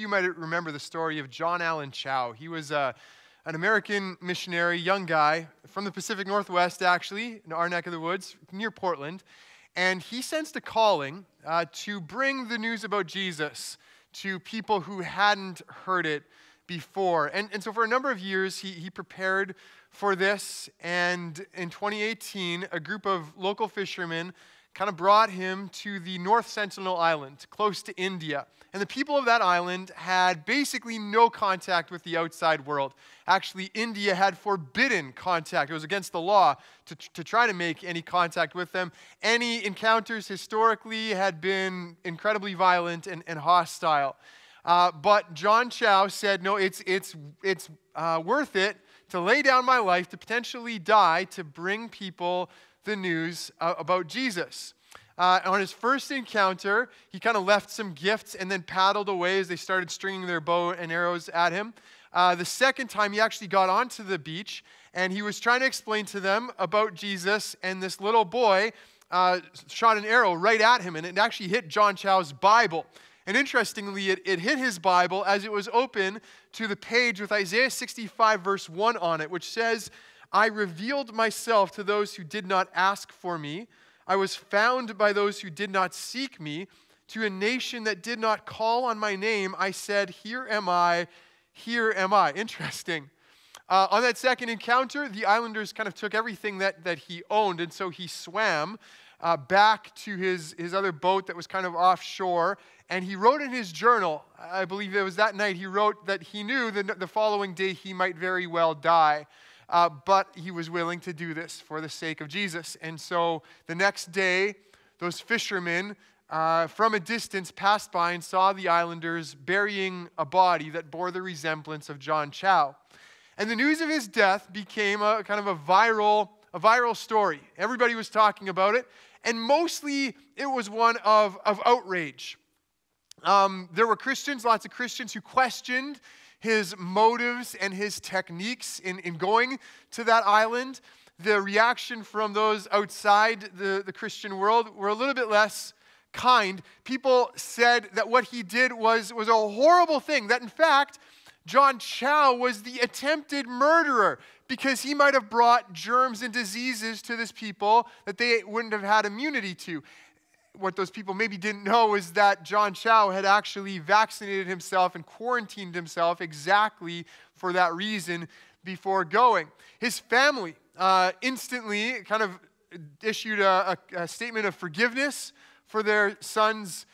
you might remember the story of John Allen Chau. He was an American missionary, young guy, from the Pacific Northwest, actually, in our neck of the woods, near Portland. And he sensed a calling to bring the news about Jesus to people who hadn't heard it before. And so for a number of years, he prepared for this. And in 2018, a group of local fishermen kind of brought him to the North Sentinel Island, close to India. And the people of that island had basically no contact with the outside world. Actually, India had forbidden contact. It was against the law to try to make any contact with them. Any encounters historically had been incredibly violent and hostile. But John Chau said, no, it's worth it to lay down my life, to potentially die, to bring people the news about Jesus. On his first encounter, he kind of left some gifts and then paddled away as they started stringing their bow and arrows at him. The second time, he actually got onto the beach, and he was trying to explain to them about Jesus, and this little boy shot an arrow right at him, and it actually hit John Chau's Bible. And interestingly, it hit his Bible as it was open to the page with Isaiah 65, verse 1 on it, which says, I revealed myself to those who did not ask for me. I was found by those who did not seek me. To a nation that did not call on my name, I said, here am I, here am I. Interesting. On that second encounter, the islanders kind of took everything that he owned, and so he swam back to his other boat that was kind of offshore, and he wrote in his journal, I believe it was that night, he wrote that he knew the following day he might very well die. But he was willing to do this for the sake of Jesus. And so the next day, those fishermen from a distance passed by and saw the islanders burying a body that bore the resemblance of John Chau. And the news of his death became a kind of a viral story. Everybody was talking about it. And mostly it was one of outrage. There were Christians, lots of Christians who questioned his motives and his techniques in going to that island. The reaction from those outside the Christian world were a little bit less kind. People said that what he did was a horrible thing, that in fact, John Chau was the attempted murderer because he might have brought germs and diseases to this people that they wouldn't have had immunity to. What those people maybe didn't know is that John Chau had actually vaccinated himself and quarantined himself exactly for that reason before going. His family instantly kind of issued a statement of forgiveness for their son's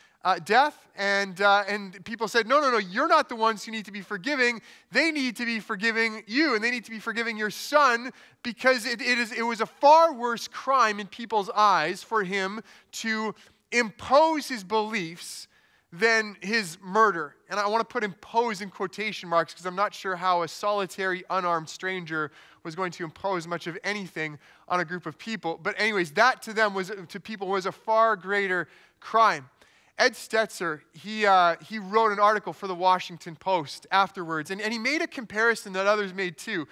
death, and people said, no, you're not the ones who need to be forgiving. They need to be forgiving you, and they need to be forgiving your son, because it was a far worse crime in people's eyes for him to impose his beliefs than his murder. And I want to put impose in quotation marks because I'm not sure how a solitary, unarmed stranger was going to impose much of anything on a group of people. But anyways, that to them was a far greater crime. Ed Stetzer, he wrote an article for the Washington Post afterwards, and he made a comparison that others made too.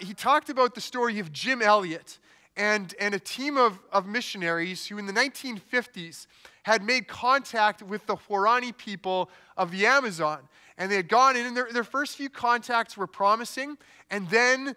He talked about the story of Jim Elliott and a team of missionaries who in the 1950s had made contact with the Waorani people of the Amazon. And they had gone in, and their first few contacts were promising, and then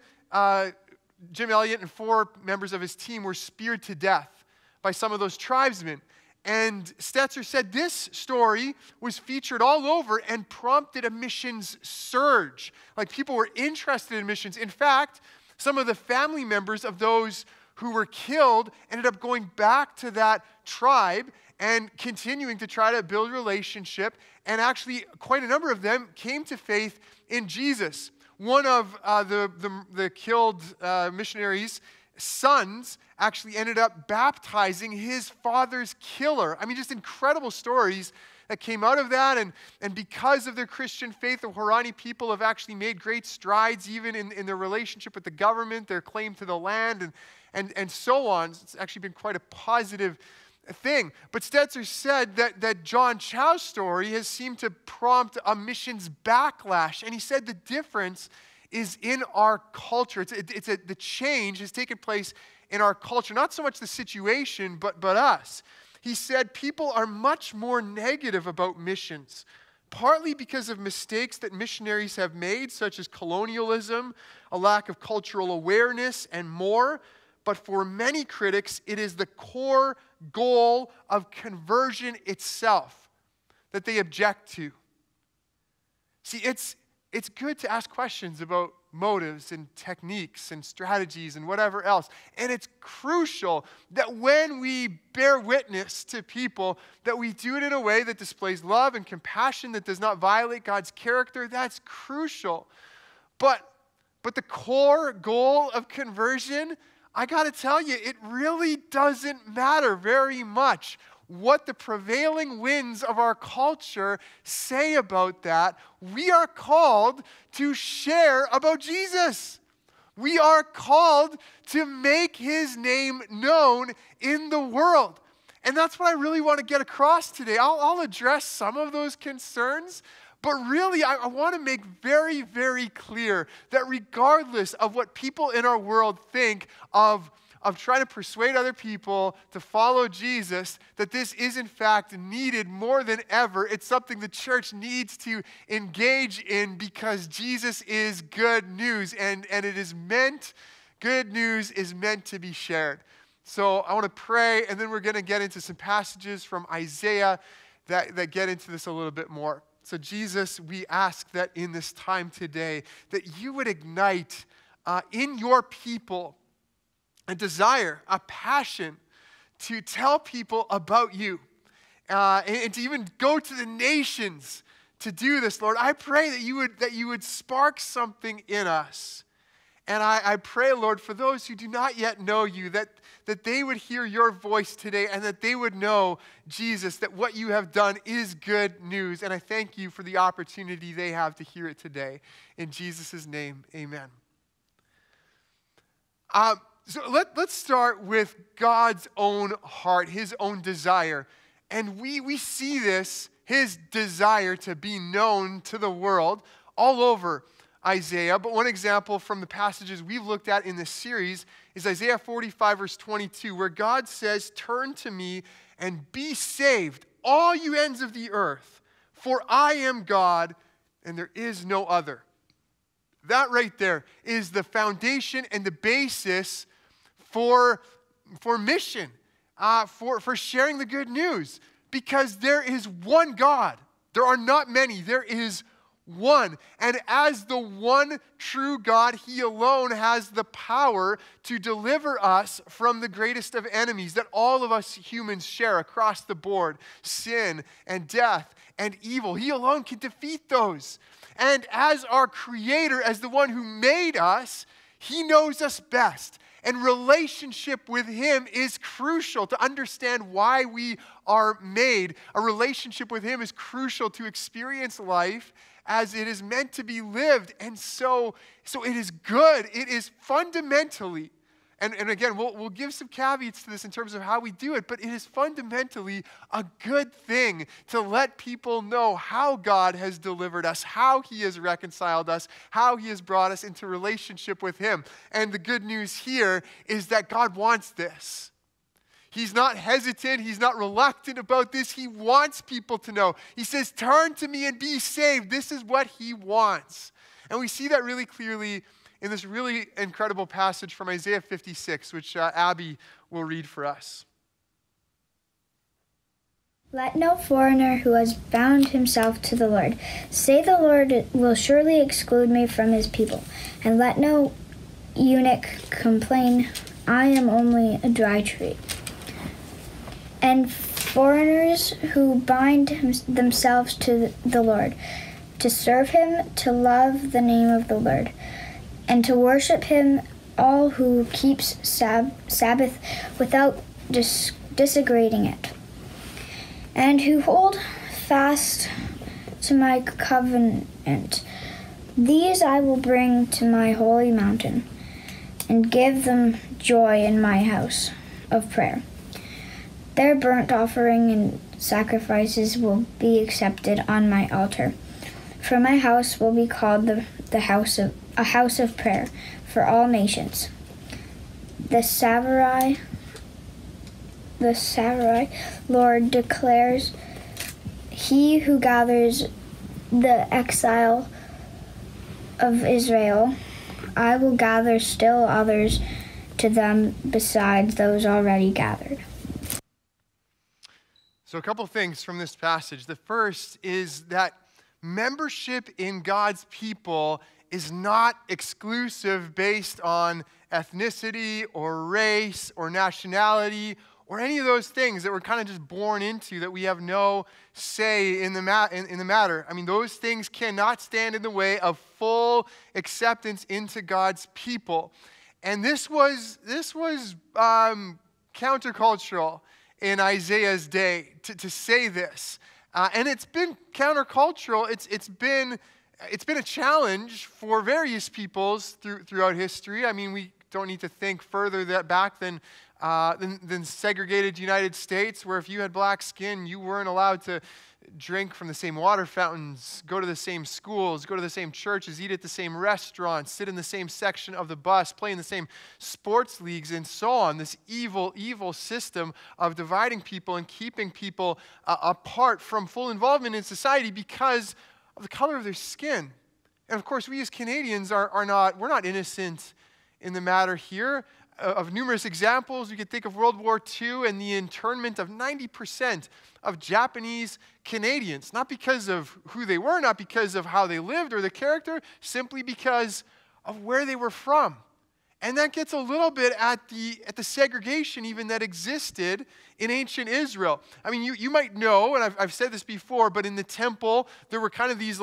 Jim Elliott and four members of his team were speared to death by some of those tribesmen. And Stetzer said this story was featured all over and prompted a missions surge. Like, people were interested in missions. In fact, some of the family members of those who were killed ended up going back to that tribe and continuing to try to build relationship. And actually, quite a number of them came to faith in Jesus. One of the killed missionaries' sons actually ended up baptizing his father's killer. I mean, just incredible stories that came out of that. And because of their Christian faith, the Waorani people have actually made great strides even in their relationship with the government, their claim to the land, and so on. It's actually been quite a positive thing. But Stetzer said that John Chau's story has seemed to prompt a missions backlash. And he said the difference is in our culture. The change has taken place in our culture, not so much the situation, but us. He said people are much more negative about missions, partly because of mistakes that missionaries have made, such as colonialism, a lack of cultural awareness, and more. But for many critics, it is the core goal of conversion itself that they object to. See, it's good to ask questions about motives and techniques and strategies and whatever else. And it's crucial that when we bear witness to people, that we do it in a way that displays love and compassion, that does not violate God's character. That's crucial. But the core goal of conversion, I got to tell you, it really doesn't matter very much what the prevailing winds of our culture say about that. We are called to share about Jesus. We are called to make his name known in the world. And that's what I really want to get across today. I'll address some of those concerns, but really I want to make very, very clear that regardless of what people in our world think of trying to persuade other people to follow Jesus, that this is in fact needed more than ever. It's something the church needs to engage in because Jesus is good news, and it is meant, good news is meant to be shared. So I want to pray, and then we're going to get into some passages from Isaiah that get into this a little bit more. So Jesus, we ask that in this time today, that you would ignite in your people a desire, a passion to tell people about you and to even go to the nations to do this, Lord. I pray that you would spark something in us. And I pray, Lord, for those who do not yet know you, that they would hear your voice today and that they would know, Jesus, that what you have done is good news. And I thank you for the opportunity they have to hear it today. In Jesus' name, amen. So let's start with God's own heart, his own desire. And we see this, his desire to be known to the world, all over Isaiah. But one example from the passages we've looked at in this series is Isaiah 45, verse 22, where God says, "Turn to me and be saved, all you ends of the earth, for I am God and there is no other." That right there is the foundation and the basis for mission, for sharing the good news, because there is one God. There are not many. There is one. And as the one true God, he alone has the power to deliver us from the greatest of enemies that all of us humans share across the board, sin and death and evil. He alone can defeat those. And as our creator, as the one who made us, he knows us best. And relationship with him is crucial to understand why we are made. A relationship with him is crucial to experience life as it is meant to be lived. And so it is good. It is fundamentally, and again, we'll give some caveats to this in terms of how we do it, but it is fundamentally a good thing to let people know how God has delivered us, how he has reconciled us, how he has brought us into relationship with him. And the good news here is that God wants this. He's not hesitant. He's not reluctant about this. He wants people to know. He says, "Turn to me and be saved." This is what he wants. And we see that really clearly in this really incredible passage from Isaiah 56, which Abby will read for us. "Let no foreigner who has bound himself to the Lord say, 'The Lord will surely exclude me from his people.' And let no eunuch complain, 'I am only a dry tree.' And foreigners who bind themselves to the Lord, to serve him, to love the name of the Lord, and to worship him, all who keeps Sabbath without desecrating it, and who hold fast to my covenant, these I will bring to my holy mountain and give them joy in my house of prayer. Their burnt offering and sacrifices will be accepted on my altar, for my house will be called a house of prayer for all nations. The Sarai Lord declares, he who gathers the exile of Israel. I will gather still others to them besides those already gathered. So a couple things from this passage. The first is that membership in God's people is not exclusive based on ethnicity or race or nationality or any of those things that we're kind of just born into, that we have no say in the matter. I mean, those things cannot stand in the way of full acceptance into God's people. And this was countercultural in Isaiah's day to say this. And it's been countercultural. It's been a challenge for various peoples throughout history. I mean, we don't need to think further back than segregated United States, where if you had black skin, you weren't allowed to drink from the same water fountains, go to the same schools, go to the same churches, eat at the same restaurants, sit in the same section of the bus, play in the same sports leagues, and so on. This evil, evil system of dividing people and keeping people apart from full involvement in society because of the color of their skin. And of course, we as Canadians are not innocent in the matter here. Of numerous examples, you could think of World War II and the internment of 90% of Japanese Canadians, not because of who they were, not because of how they lived or their character, simply because of where they were from. And that gets a little bit at the segregation even that existed in ancient Israel. I mean, you might know, and I've said this before, but in the temple, there were kind of these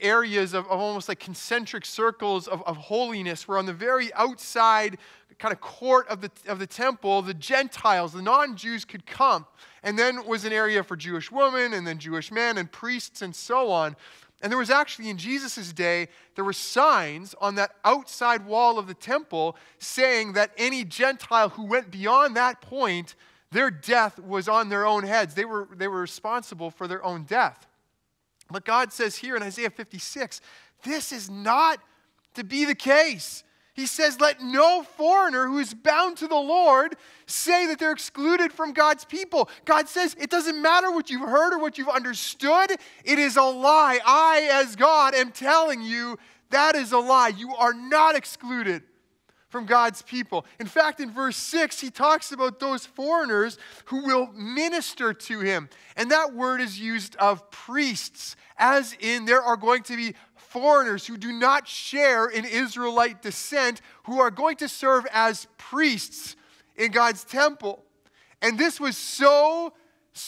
areas of almost like concentric circles of holiness, where on the very outside kind of court of the temple, the Gentiles, the non-Jews could come. And then was an area for Jewish women and then Jewish men and priests and so on. And there was actually, in Jesus' day, there were signs on that outside wall of the temple saying that any Gentile who went beyond that point, their death was on their own heads. They were responsible for their own death. But God says here in Isaiah 56, this is not to be the case. He says, let no foreigner who is bound to the Lord say that they're excluded from God's people. God says, it doesn't matter what you've heard or what you've understood. It is a lie. I, as God, am telling you that is a lie. You are not excluded from God's people. In fact, in verse 6, he talks about those foreigners who will minister to him. And that word is used of priests, as in there are going to be foreigners who do not share in Israelite descent, who are going to serve as priests in God's temple. And this was so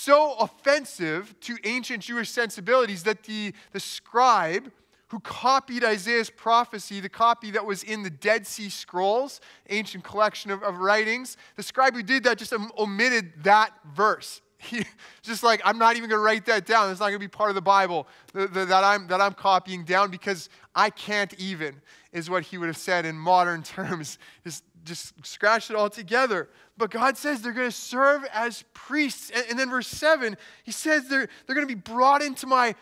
offensive to ancient Jewish sensibilities that the scribe who copied Isaiah's prophecy, the copy that was in the Dead Sea Scrolls, ancient collection of writings, the scribe who did that just omitted that verse. He, just like, I'm not even going to write that down. It's not going to be part of the Bible that I'm copying down because I can't even, is what he would have said in modern terms. Just scratch it all together. But God says they're going to serve as priests. And then verse 7, he says they're going to be brought into my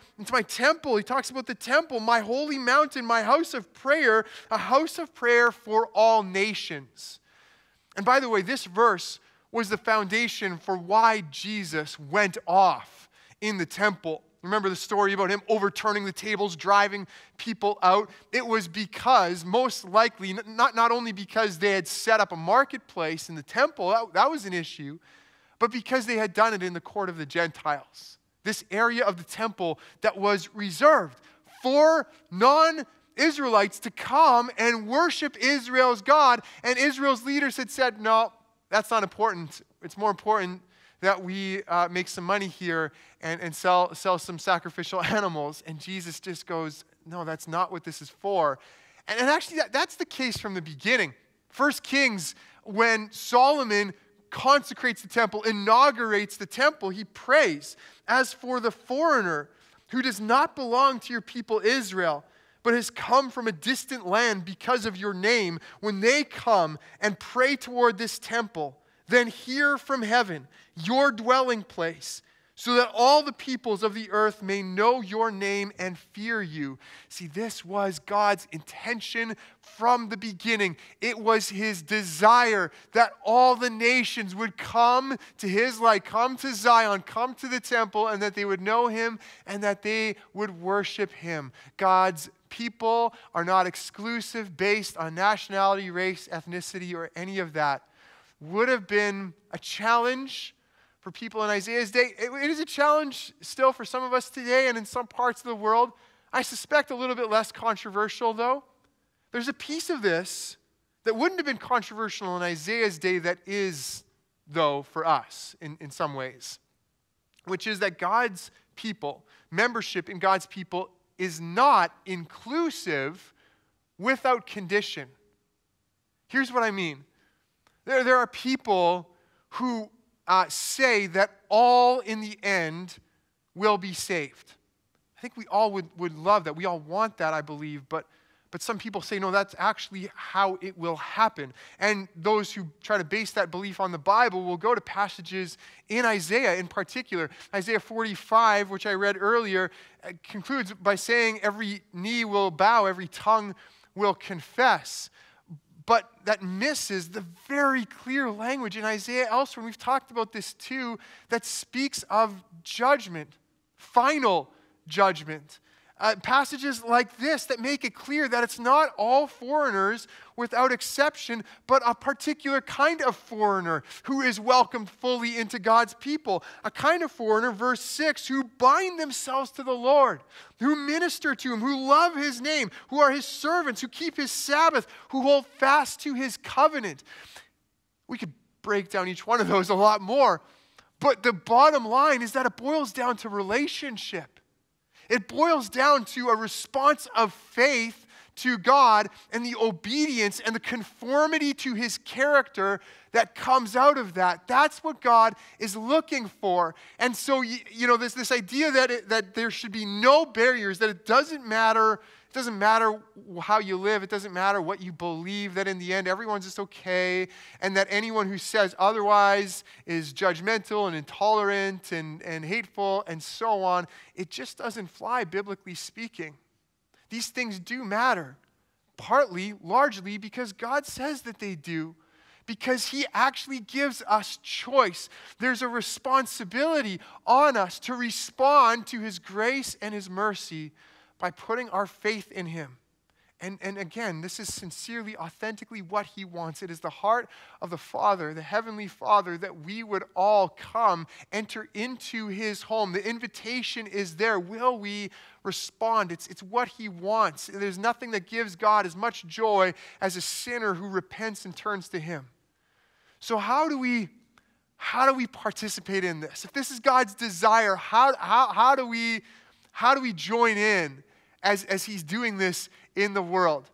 temple. He talks about the temple, my holy mountain, my house of prayer, a house of prayer for all nations. And by the way, this verse was the foundation for why Jesus went off in the temple. Remember the story about him overturning the tables, driving people out? It was because, most likely, not only because they had set up a marketplace in the temple, that was an issue, but because they had done it in the court of the Gentiles, this area of the temple that was reserved for non-Israelites to come and worship Israel's God. And Israel's leaders had said, no, that's not important. It's more important that we make some money here and sell some sacrificial animals. And Jesus just goes, no, that's not what this is for. And actually, that's the case from the beginning. 1 Kings, when Solomon consecrates the temple, inaugurates the temple, he prays, as for the foreigner who does not belong to your people Israel, but has come from a distant land because of your name, when they come and pray toward this temple, then hear from heaven, your dwelling place, so that all the peoples of the earth may know your name and fear you. See, this was God's intention from the beginning. It was his desire that all the nations would come to his light, come to Zion, come to the temple, and that they would know him and that they would worship him. God's people are not exclusive based on nationality, race, ethnicity, or any of that. Would have been a challenge for people in Isaiah's day. It is a challenge still for some of us today and in some parts of the world. I suspect a little bit less controversial, though. There's a piece of this that wouldn't have been controversial in Isaiah's day that is, though, for us in some ways, which is that God's people, membership in God's people, is not inclusive without condition. Here's what I mean. There are people who say that all in the end will be saved. I think we all would love that. We all want that, I believe, but some people say, no, that's actually how it will happen. And those who try to base that belief on the Bible will go to passages in Isaiah in particular. Isaiah 45, which I read earlier, concludes by saying every knee will bow, every tongue will confess. But that misses the very clear language in Isaiah elsewhere, and we've talked about this too, that speaks of judgment, final judgment. Passages like this that make it clear that it's not all foreigners without exception, but a particular kind of foreigner who is welcomed fully into God's people. A kind of foreigner, verse 6, who bind themselves to the Lord, who minister to him, who love his name, who are his servants, who keep his Sabbath, who hold fast to his covenant. We could break down each one of those a lot more, but the bottom line is that it boils down to relationship. It boils down to a response of faith to God and the obedience and the conformity to his character that comes out of that. That's what God is looking for. And so, you know, this idea that there should be no barriers, that it doesn't matter how you live, it doesn't matter what you believe, that in the end everyone's just okay, and that anyone who says otherwise is judgmental and intolerant and hateful and so on, it just doesn't fly, biblically speaking. These things do matter, partly, largely, because God says that they do, because he actually gives us choice. There's a responsibility on us to respond to his grace and his mercy by putting our faith in him. And again, this is sincerely, authentically what he wants. It is the heart of the Father, the Heavenly Father, that we would all come, enter into his home. The invitation is there. Will we respond? It's what he wants. There's nothing that gives God as much joy as a sinner who repents and turns to him. So how do we participate in this? If this is God's desire, how do we join in as he's doing this in the world?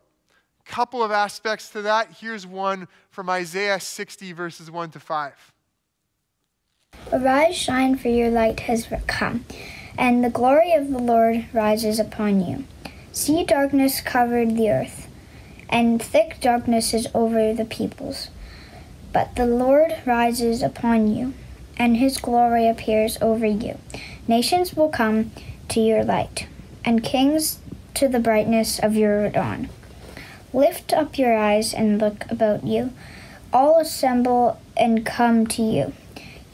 A couple of aspects to that. Here's one from Isaiah 60, verses 1-5. Arise, shine, for your light has come, and the glory of the Lord rises upon you. See, darkness covered the earth, and thick darkness is over the peoples. But the Lord rises upon you, and his glory appears over you. Nations will come to your light, and kings to the brightness of your dawn. Lift up your eyes and look about you. All assemble and come to you.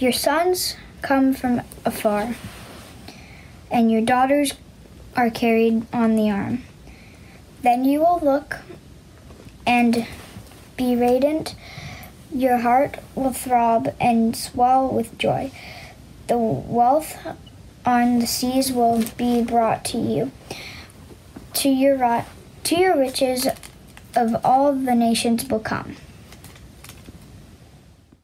Your sons come from afar, and your daughters are carried on the arm. Then you will look and be radiant. Your heart will throb and swell with joy. The wealth on the seas will be brought to you. To your riches of all the nations will come.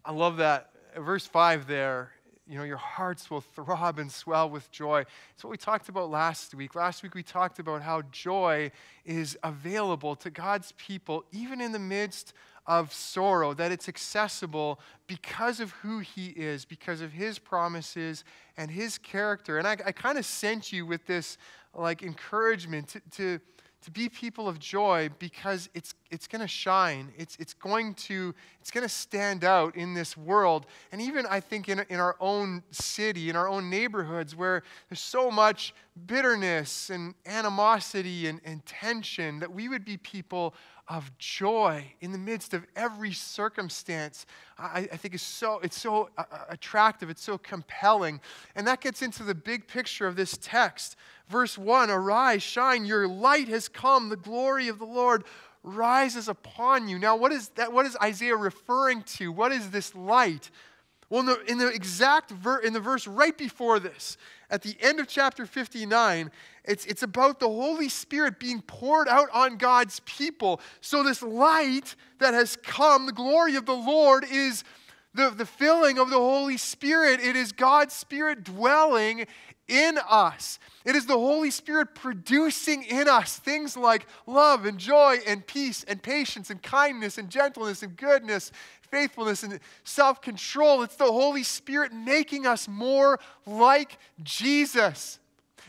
I love that. Verse 5 there, you know, your hearts will throb and swell with joy. It's what we talked about last week. Last week we talked about how joy is available to God's people, even in the midst of sorrow, that it's accessible because of who he is, because of his promises and his character. And I kind of sent you with this like encouragement to to be people of joy, because it's going to shine. It's going to stand out in this world. And even, I think, in our own city, in our own neighborhoods, where there's so much bitterness and animosity and tension, that we would be people of joy in the midst of every circumstance. I think it's so attractive. It's so compelling. And that gets into the big picture of this text. Verse 1, arise, shine, your light has come, the glory of the Lord rises upon you. Now, what is that? What is Isaiah referring to? What is this light? Well, in the verse right before this, at the end of chapter 59, it's about the Holy Spirit being poured out on God's people. So this light that has come, the glory of the Lord, is the filling of the Holy Spirit. It is God's Spirit dwelling in us. It is the Holy Spirit producing in us things like love and joy and peace and patience and kindness and gentleness and goodness, faithfulness and self-control. It's the Holy Spirit making us more like Jesus.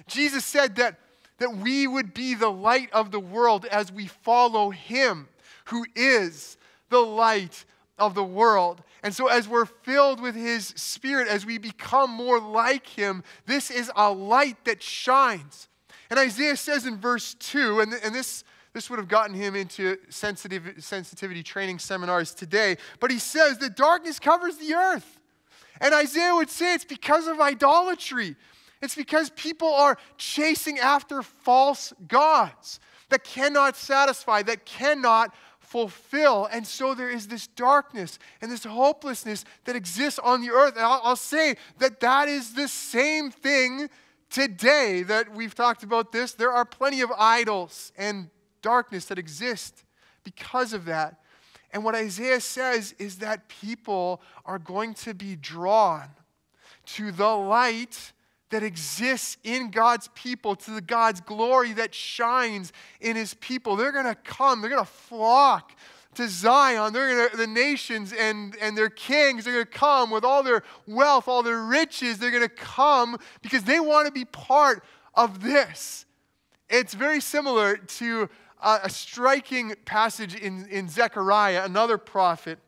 Jesus said that we would be the light of the world as we follow him who is the light of the world. And so as we're filled with his Spirit, as we become more like him, this is a light that shines. And Isaiah says in verse 2, and this would have gotten him into sensitivity training seminars today, but he says that darkness covers the earth. And Isaiah would say it's because of idolatry. It's because people are chasing after false gods that cannot satisfy, that cannot fulfill. And so there is this darkness and this hopelessness that exists on the earth. And I'll say that is the same thing today that we've talked about this. There are plenty of idols and darkness that exist because of that. And what Isaiah says is that people are going to be drawn to the light that exists in God's people, to the God's glory that shines in his people. They're going to come. They're going to flock to Zion. The nations and their kings are going to come with all their wealth, all their riches. They're going to come because they want to be part of this. It's very similar to a striking passage in Zechariah, another prophet,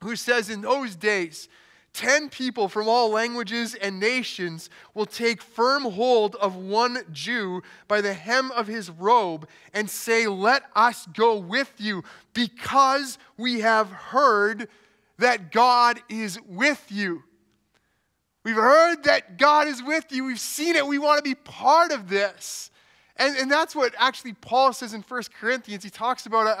who says, in those days, 10 people from all languages and nations will take firm hold of one Jew by the hem of his robe and say, let us go with you, because we have heard that God is with you. We've heard that God is with you. We've seen it. We want to be part of this. And that's what actually Paul says in 1 Corinthians. He talks about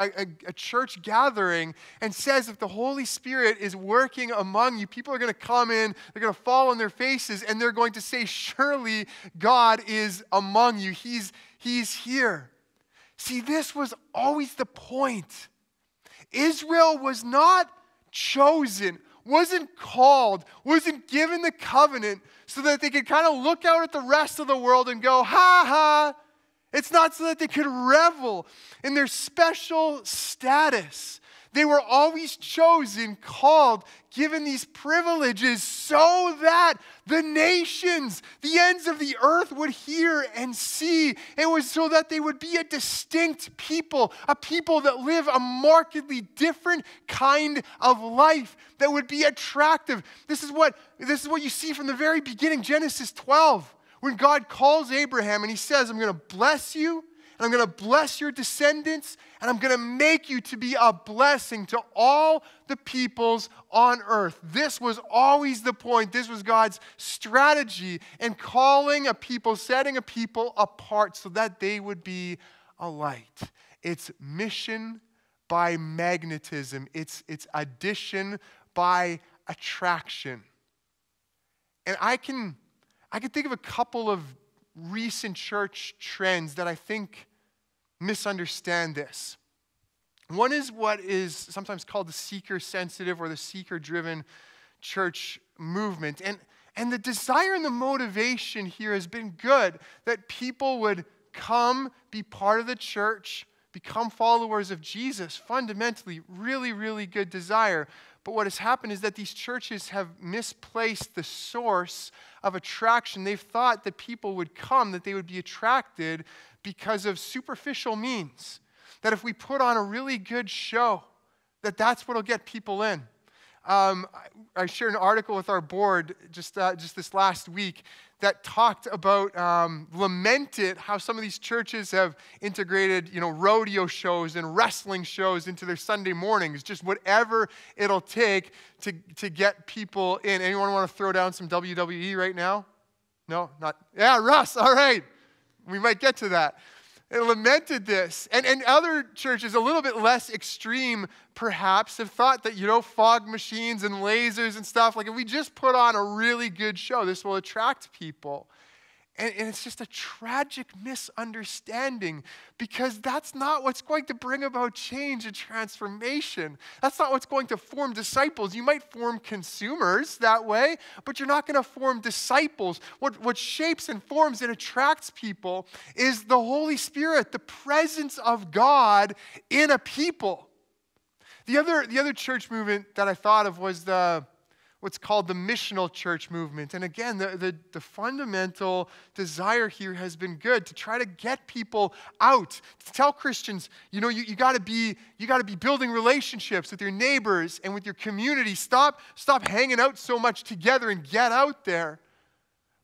a church gathering and says if the Holy Spirit is working among you, people are going to come in, they're going to fall on their faces, and they're going to say, surely God is among you. He's here. See, this was always the point. Israel was not chosen, wasn't called, wasn't given the covenant so that they could kind of look out at the rest of the world and go, ha ha. It's not so that they could revel in their special status. They were always chosen, called, given these privileges so that the nations, the ends of the earth would hear and see. It was so that they would be a distinct people, a people that live a markedly different kind of life that would be attractive. This is what you see from the very beginning, Genesis 12. When God calls Abraham and he says, I'm going to bless you, and I'm going to bless your descendants, and I'm going to make you to be a blessing to all the peoples on earth. This was always the point. This was God's strategy in calling a people, setting a people apart so that they would be a light. It's mission by magnetism. It's addition by attraction. And I can think of a couple of recent church trends that I think misunderstand this. One is what is sometimes called the seeker-sensitive or the seeker-driven church movement. And the desire and the motivation here has been good, that people would come, be part of the church, become followers of Jesus. Fundamentally, really, really good desire. But what has happened is that these churches have misplaced the source of attraction. They've thought that people would come, that they would be attracted because of superficial means. That if we put on a really good show, that that's what'll get people in. I shared an article with our board just this last week that talked about, lamented how some of these churches have integrated, rodeo shows and wrestling shows into their Sunday mornings, just whatever it'll take to get people in. Anyone want to throw down some WWE right now? No? Not? Yeah, Russ, all right. We might get to that. It lamented this. And other churches, a little bit less extreme perhaps, have thought that, fog machines and lasers and stuff, like if we just put on a really good show, this will attract people. And it's just a tragic misunderstanding, because that's not what's going to bring about change and transformation. That's not what's going to form disciples. You might form consumers that way, but you're not going to form disciples. What shapes and forms and attracts people is the Holy Spirit, the presence of God in a people. The other church movement that I thought of was what's called the missional church movement. And again, the fundamental desire here has been good, to try to get people out, to tell Christians, you gotta be building relationships with your neighbors and with your community. Stop hanging out so much together and get out there.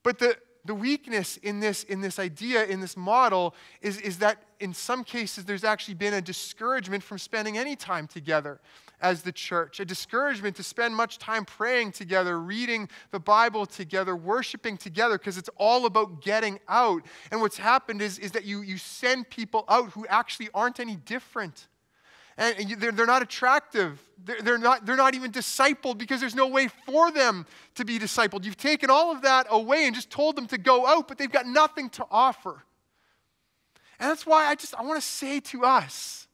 But the weakness in this idea, in this model, is that in some cases there's actually been a discouragement from spending any time together as the church, a discouragement to spend much time praying together, reading the Bible together, worshiping together, because it's all about getting out. And what's happened is that you send people out who actually aren't any different. And they're not attractive. They're not even discipled, because there's no way for them to be discipled. You've taken all of that away and just told them to go out, but they've got nothing to offer. And that's why I want to say to us,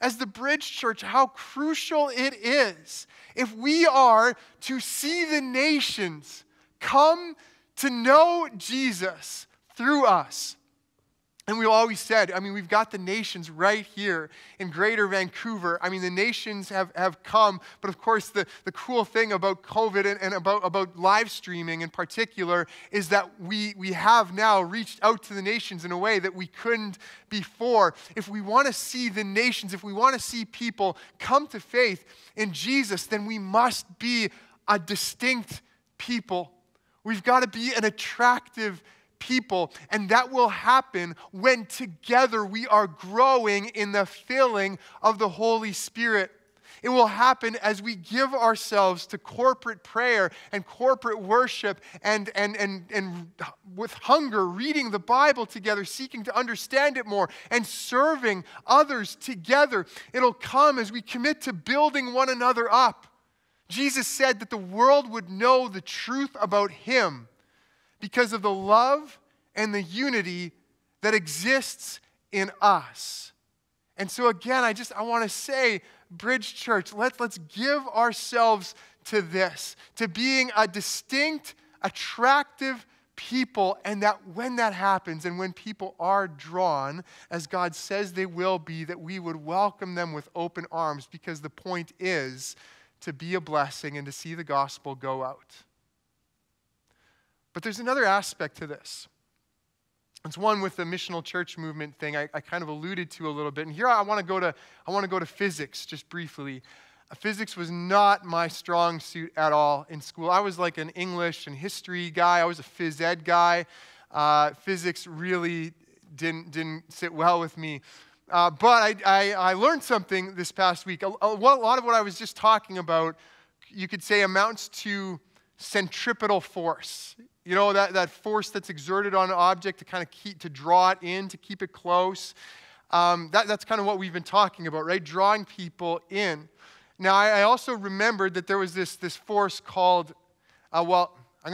as the Bridge Church, how crucial it is if we are to see the nations come to know Jesus through us. And we've always said, we've got the nations right here in Greater Vancouver. The nations have come, but of course the cool thing about COVID and about live streaming in particular is that we have now reached out to the nations in a way that we couldn't before. If we want to see the nations, if we want to see people come to faith in Jesus, then we must be a distinct people. We've got to be an attractive people, and that will happen when together we are growing in the filling of the Holy Spirit. It will happen as we give ourselves to corporate prayer and corporate worship and with hunger, reading the Bible together, seeking to understand it more, and serving others together. It'll come as we commit to building one another up. Jesus said that the world would know the truth about him because of the love and the unity that exists in us. And so again, I want to say, Bridge Church, let's give ourselves to this, to being a distinct, attractive people, and that when that happens and when people are drawn, as God says they will be, that we would welcome them with open arms, because the point is to be a blessing and to see the gospel go out. But there's another aspect to this. It's one with the missional church movement thing I kind of alluded to a little bit. And here I want to go to physics just briefly. Physics was not my strong suit at all in school. I was like an English and history guy. I was a phys ed guy. Physics really didn't sit well with me. But I learned something this past week. A lot of what I was just talking about, you could say, amounts to centripetal force. That force that's exerted on an object to kind of draw it in, to keep it close. That's kind of what we've been talking about, right? Drawing people in. Now, I also remembered that there was this force called, I'm going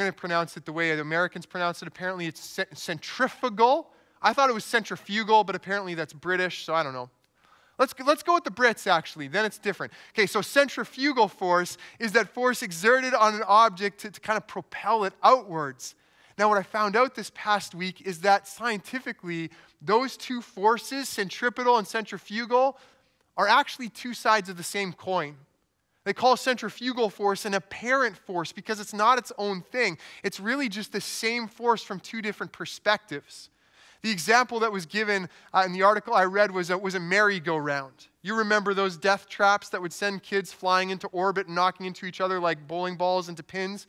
to pronounce it the way the Americans pronounce it. Apparently, it's centrifugal. I thought it was centrifugal, but apparently that's British, so I don't know. Let's go with the Brits, actually. Then it's different. Okay, so centrifugal force is that force exerted on an object to kind of propel it outwards. Now, what I found out this past week is that scientifically, those two forces, centripetal and centrifugal, are actually two sides of the same coin. They call centrifugal force an apparent force because it's not its own thing. It's really just the same force from two different perspectives. The example that was given in the article I read was a merry-go-round. You remember those death traps that would send kids flying into orbit and knocking into each other like bowling balls into pins,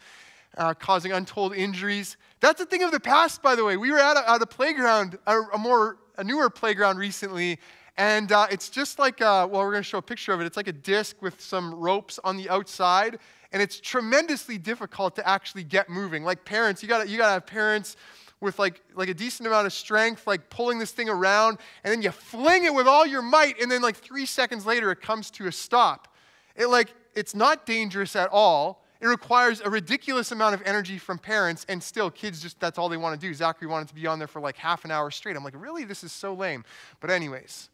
causing untold injuries. That's a thing of the past, by the way. We were at a playground, a newer playground recently, and it's just like, well, we're going to show a picture of it. It's like a disc with some ropes on the outside, and it's tremendously difficult to actually get moving. Like parents, you gotta have parents with like a decent amount of strength, like pulling this thing around, and then you fling it with all your might, and then like 3 seconds later, it comes to a stop. It's not dangerous at all. It requires a ridiculous amount of energy from parents, and still, kids just, that's all they want to do. Zachary wanted to be on there for like half an hour straight. I'm like, really? This is so lame. But anyways,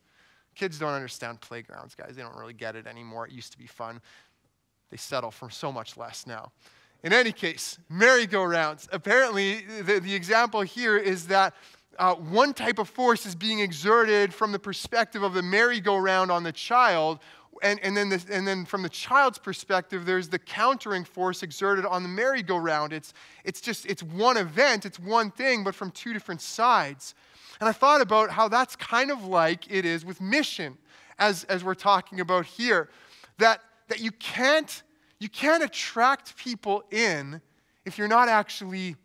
kids don't understand playgrounds, guys. They don't really get it anymore. It used to be fun. They settle for so much less now. In any case, merry-go-rounds. Apparently, the example here is that one type of force is being exerted from the perspective of the merry-go-round on the child, and then from the child's perspective, there's the countering force exerted on the merry-go-round. It's one event, it's one thing, but from two different sides. And I thought about how that's kind of like it is with mission, as we're talking about here, that you can't attract people in if you're not actually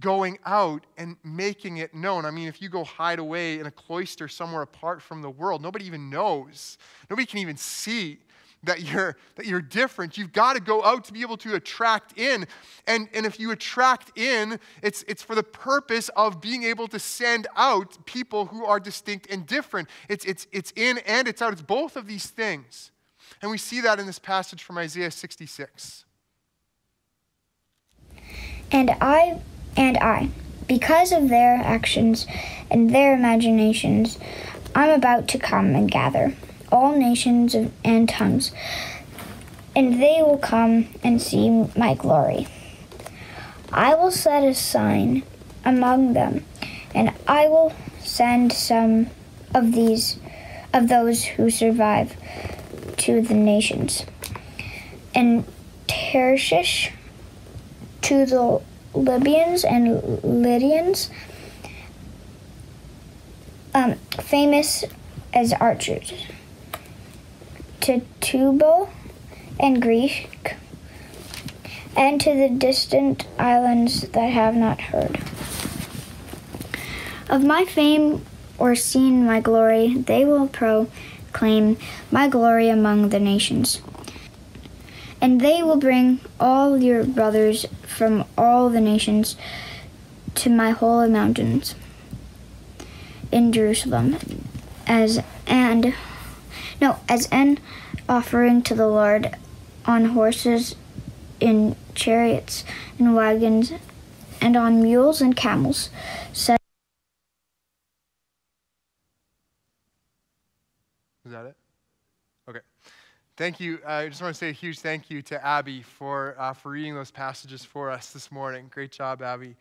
going out and making it known. I mean, if you go hide away in a cloister somewhere apart from the world, nobody even knows. Nobody can even see that you're different. You've got to go out to be able to attract in. And if you attract in, it's for the purpose of being able to send out people who are distinct and different. It's in and it's out. It's both of these things. And we see that in this passage from Isaiah 66. And I, because of their actions and their imaginations, I'm about to come and gather all nations and tongues, and they will come and see my glory. I will set a sign among them, and I will send some of those who survive to the nations, and Tarshish to the Libyans and Lydians, famous as archers, to Tubal and Greek, and to the distant islands that have not heard of my fame or seen my glory. They will proclaim my glory among the nations, and they will bring all your brothers from all the nations to my holy mountains in Jerusalem as an offering to the Lord, on horses, in chariots and wagons, and on mules and camels. Is that it? Okay. Thank you. I just want to say a huge thank you to Abby for reading those passages for us this morning. Great job, Abby.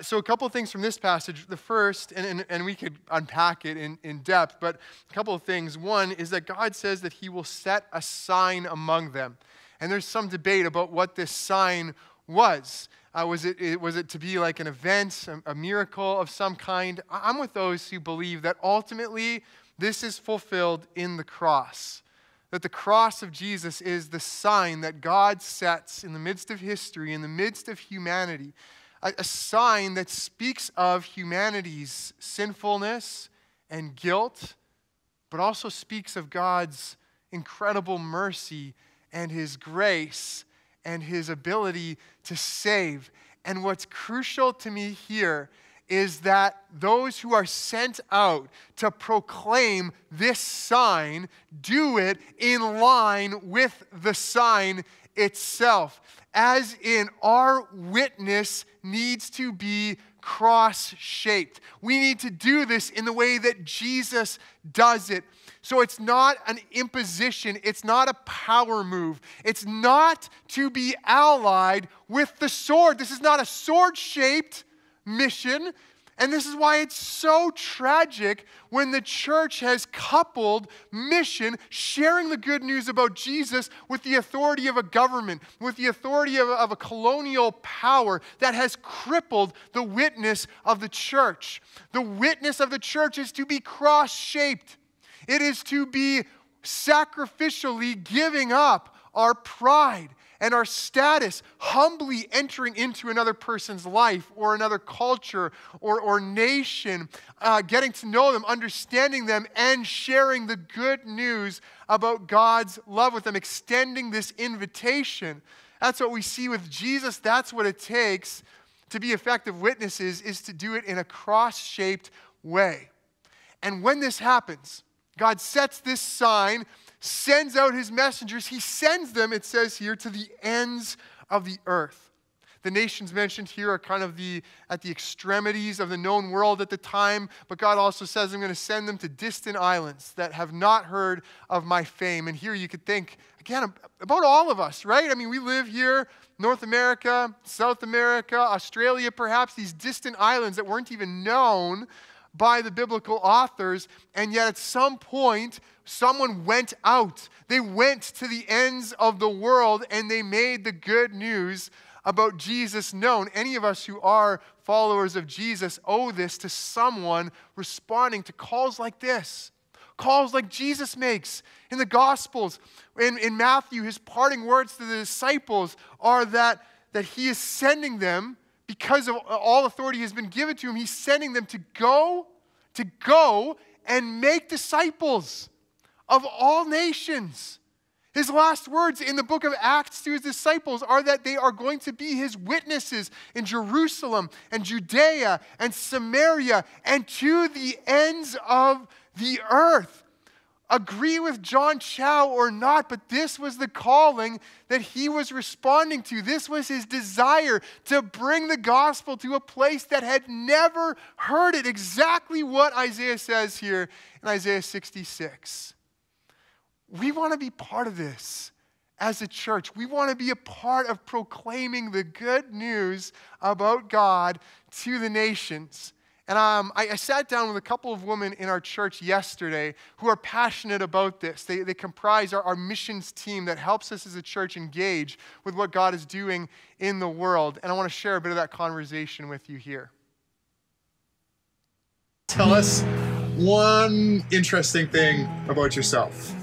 So a couple things from this passage. The first, and we could unpack it in depth, but a couple of things. One is that God says that he will set a sign among them. And there's some debate about what this sign was. Was it to be like an event, a miracle of some kind? I'm with those who believe that ultimately this is fulfilled in the cross. That the cross of Jesus is the sign that God sets in the midst of history, in the midst of humanity. A sign that speaks of humanity's sinfulness and guilt, but also speaks of God's incredible mercy and his grace and his ability to save. And what's crucial to me here is that those who are sent out to proclaim this sign do it in line with the sign itself, as in our witness needs to be cross-shaped. We need to do this in the way that Jesus does it. So it's not an imposition. It's not a power move. It's not to be allied with the sword. This is not a sword-shaped mission. And this is why it's so tragic when the church has coupled mission, sharing the good news about Jesus, with the authority of a government, with the authority of a colonial power that has crippled the witness of the church. The witness of the church is to be cross-shaped. It is to be sacrificially giving up our pride and our status, humbly entering into another person's life or another culture or nation, getting to know them, understanding them, and sharing the good news about God's love with them, extending this invitation. That's what we see with Jesus. That's what it takes to be effective witnesses, is to do it in a cross-shaped way. And when this happens, God sets this sign, sends out his messengers. He sends them, it says here, to the ends of the earth. The nations mentioned here are kind of at the extremities of the known world at the time, but God also says, I'm going to send them to distant islands that have not heard of my fame. And here you could think, again, about all of us, right? I mean, we live here, North America, South America, Australia perhaps, these distant islands that weren't even known by the biblical authors, and yet at some point, someone went out. They went to the ends of the world, and they made the good news about Jesus known. Any of us who are followers of Jesus owe this to someone responding to calls like this, calls like Jesus makes in the Gospels. In Matthew, his parting words to the disciples are that he is sending them because of all authority has been given to him. He's sending them to go and make disciples of all nations. His last words in the book of Acts to his disciples are that they are going to be his witnesses in Jerusalem and Judea and Samaria and to the ends of the earth. Agree with John Chau or not, but this was the calling that he was responding to. This was his desire, to bring the gospel to a place that had never heard it. Exactly what Isaiah says here in Isaiah 66. We want to be part of this as a church. We want to be a part of proclaiming the good news about God to the nations. And I sat down with a couple of women in our church yesterday who are passionate about this. They comprise our missions team that helps us as a church engage with what God is doing in the world. And I want to share a bit of that conversation with you here. Tell us one interesting thing about yourself.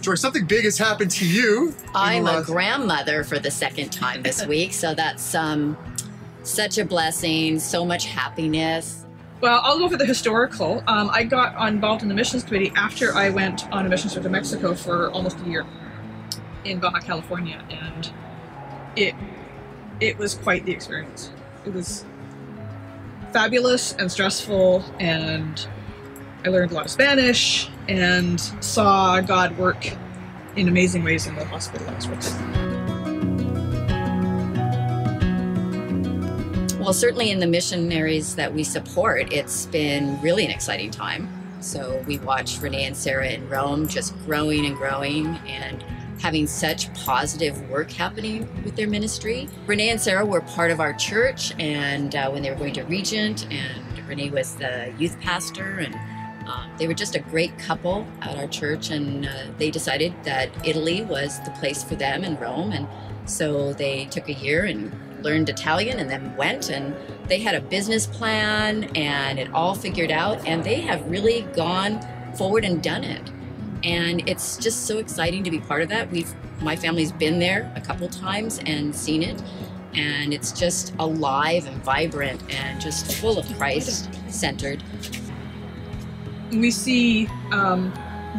Joy, something big has happened to you. I'm a grandmother for the second time this week, so that's such a blessing, so much happiness. Well, I'll go for the historical. I got involved in the missions committee after I went on a mission trip to Mexico for almost a year in Baja California, and it was quite the experience. It was fabulous and stressful, and I learned a lot of Spanish and saw God work in amazing ways in the hospital I was working. Well, certainly in the missionaries that we support, it's been really an exciting time. So we watched Renee and Sarah in Rome just growing and growing and having such positive work happening with their ministry. Renee and Sarah were part of our church, and when they were going to Regent, and Renee was the youth pastor, and they were just a great couple at our church, and they decided that Italy was the place for them in Rome, and so they took a year and learned Italian and then went, and they had a business plan and it all figured out, and they have really gone forward and done it. And it's just so exciting to be part of that. My family's been there a couple times and seen it, and it's just alive and vibrant and just full of Christ-centered. We see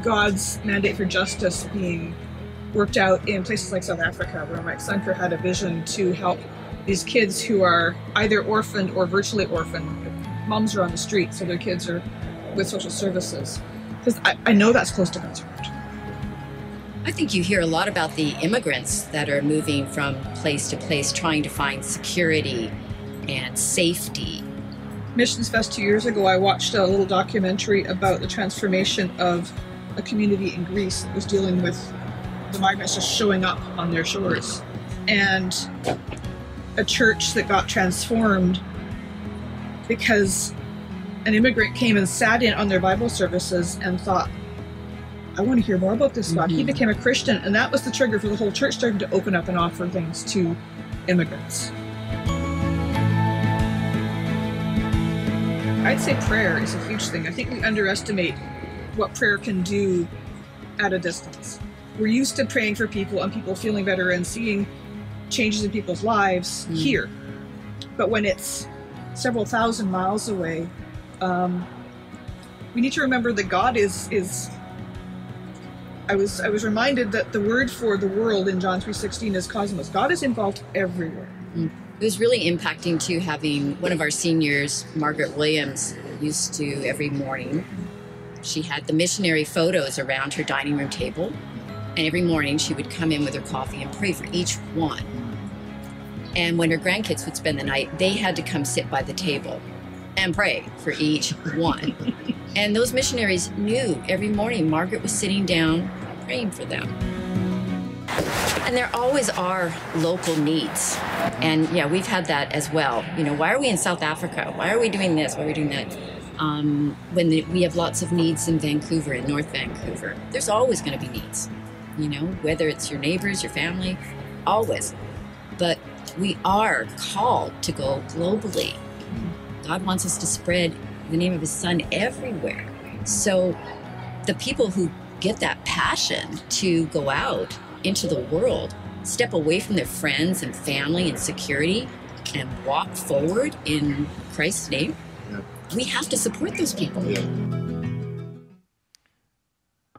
God's mandate for justice being worked out in places like South Africa, where Mike Sunker had a vision to help these kids who are either orphaned or virtually orphaned. Moms are on the street, so their kids are with social services. Because I know that's close to God's heart. I think you hear a lot about the immigrants that are moving from place to place, trying to find security and safety. Missions Fest 2 years ago, I watched a little documentary about the transformation of a community in Greece that was dealing with the migrants just showing up on their shores. And a church that got transformed because an immigrant came and sat in on their Bible services and thought, I want to hear more about this God. Mm-hmm. He became a Christian, and that was the trigger for the whole church starting to open up and offer things to immigrants. I'd say prayer is a huge thing. I think we underestimate what prayer can do at a distance. We're used to praying for people and people feeling better and seeing changes in people's lives here. But when it's several thousand miles away, we need to remember that God is I was reminded that the word for the world in John 3:16 is cosmos. God is involved everywhere. It was really impacting too, having one of our seniors, Margaret Williams, used to every morning, she had the missionary photos around her dining room table. And every morning she would come in with her coffee and pray for each one. And when her grandkids would spend the night, they had to come sit by the table and pray for each one. And those missionaries knew every morning Margaret was sitting down praying for them. And there always are local needs. And yeah, we've had that as well. You know, why are we in South Africa? Why are we doing this? Why are we doing that? When we have lots of needs in Vancouver, in North Vancouver, there's always going to be needs. You know, whether it's your neighbors, your family, always. But we are called to go globally. God wants us to spread the name of his son everywhere. So the people who get that passion to go out into the world, step away from their friends and family and security and walk forward in Christ's name, we have to support those people.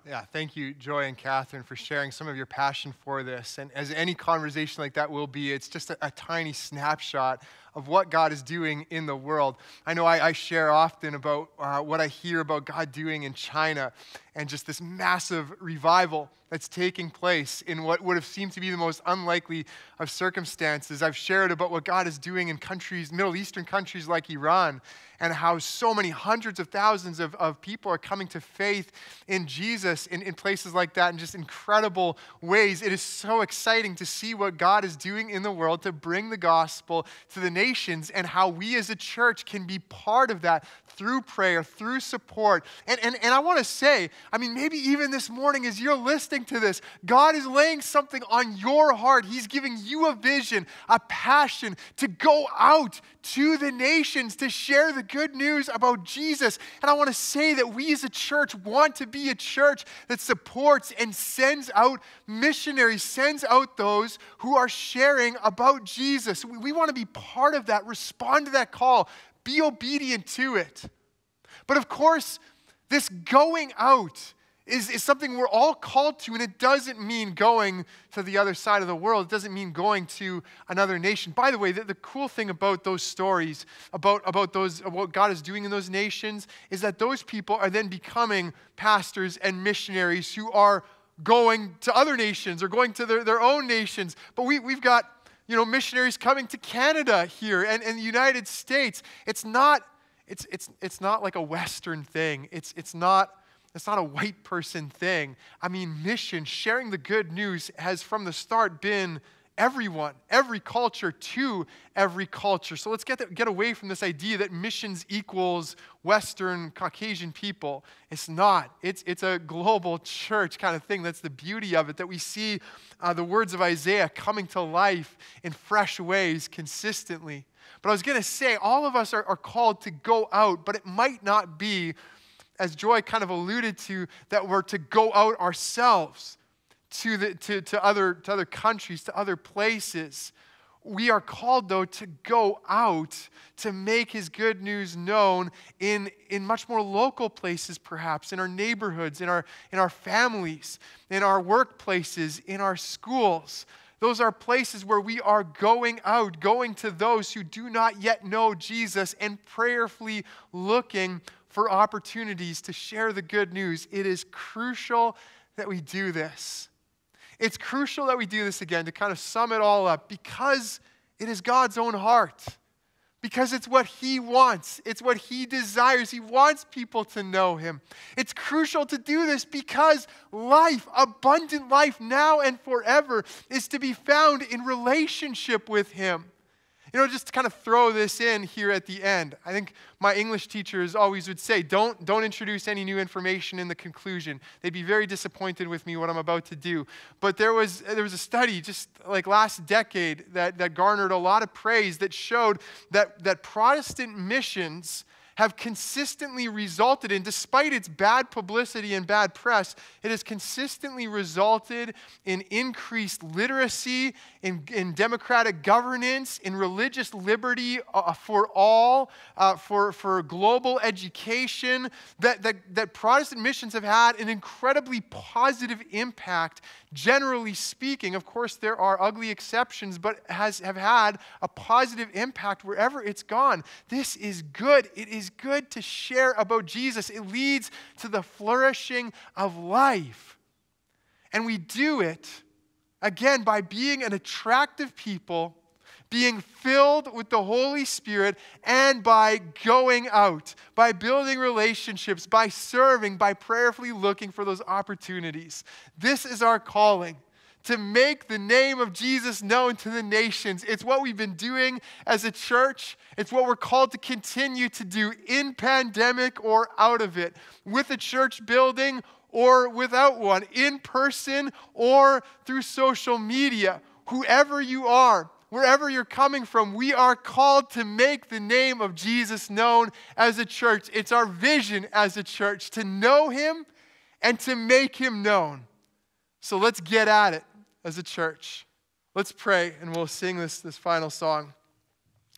Yeah, thank you, Joy and Catherine, for sharing some of your passion for this. And as any conversation like that will be, it's just a tiny snapshot of what God is doing in the world. I know I share often about what I hear about God doing in China and just this massive revival that's taking place in what would have seemed to be the most unlikely of circumstances. I've shared about what God is doing in countries, Middle Eastern countries like Iran, and how so many hundreds of thousands of people are coming to faith in Jesus in places like that in just incredible ways. It is so exciting to see what God is doing in the world to bring the gospel to the nations, and how we as a church can be part of that through prayer, through support. And I want to say, I mean, maybe even this morning as you're listening to this, God is laying something on your heart. He's giving you a vision, a passion to go out to the nations to share the good news about Jesus. And I want to say that we as a church want to be a church that supports and sends out missionaries, sends out those who are sharing about Jesus. We want to be part of that, respond to that call, be obedient to it. But of course, this going out is something we're all called to, and it doesn't mean going to the other side of the world. It doesn't mean going to another nation. By the way, the cool thing about those stories, about what God is doing in those nations, is that those people are then becoming pastors and missionaries who are going to other nations or going to their own nations. But we've got, you know, missionaries coming to Canada here and the United States. It's not like a Western thing. It's not a white person thing. I mean, mission, sharing the good news has from the start been everyone, every culture to every culture. So let's get away from this idea that missions equals Western Caucasian people. It's not. It's a global church kind of thing. That's the beauty of it, that we see the words of Isaiah coming to life in fresh ways consistently. But I was going to say, all of us are called to go out, but it might not be, as Joy kind of alluded to, that we're to go out ourselves to other countries, to other places. We are called, though, to go out to make his good news known in much more local places, perhaps, in our neighborhoods, in our families, in our workplaces, in our schools. Those are places where we are going out, going to those who do not yet know Jesus and prayerfully looking for opportunities to share the good news. It is crucial that we do this. It's crucial that we do this, again, to kind of sum it all up, because it is God's own heart, because it's what he wants. It's what he desires. He wants people to know him. It's crucial to do this because life, abundant life now and forever, is to be found in relationship with him. You know, just to kind of throw this in here at the end, I think my English teachers always would say, don't introduce any new information in the conclusion. They'd be very disappointed with me what I'm about to do. But there was a study just like last decade that garnered a lot of praise that showed that Protestant missions have consistently resulted in, despite its bad publicity and bad press, it has consistently resulted in increased literacy, in democratic governance, in religious liberty for all, for global education, that Protestant missions have had an incredibly positive impact, generally speaking. Of course, there are ugly exceptions, but have had a positive impact wherever it's gone. This is good. It is good to share about Jesus. It leads to the flourishing of life. And we do it, again, by being an attractive people, being filled with the Holy Spirit, and by going out, by building relationships, by serving, by prayerfully looking for those opportunities. This is our calling, to make the name of Jesus known to the nations. It's what we've been doing as a church. It's what we're called to continue to do in pandemic or out of it, with a church building or without one, in person or through social media. Whoever you are, wherever you're coming from, we are called to make the name of Jesus known as a church. It's our vision as a church to know him and to make him known. So let's get at it. As a church, let's pray and we'll sing this final song.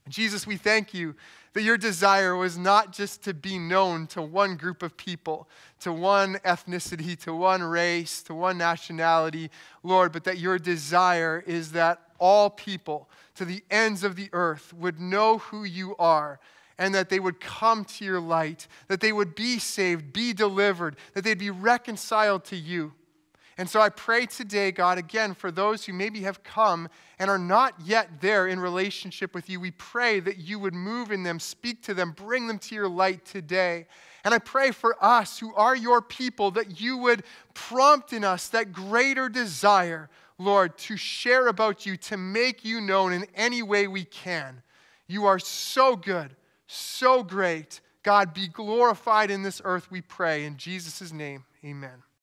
Jesus, we thank you that your desire was not just to be known to one group of people, to one ethnicity, to one race, to one nationality, Lord, but that your desire is that all people to the ends of the earth would know who you are, and that they would come to your light, that they would be saved, be delivered, that they'd be reconciled to you. And so I pray today, God, again, for those who maybe have come and are not yet there in relationship with you. We pray that you would move in them, speak to them, bring them to your light today. And I pray for us who are your people that you would prompt in us that greater desire, Lord, to share about you, to make you known in any way we can. You are so good, so great. God, be glorified in this earth, we pray. In Jesus' name, amen.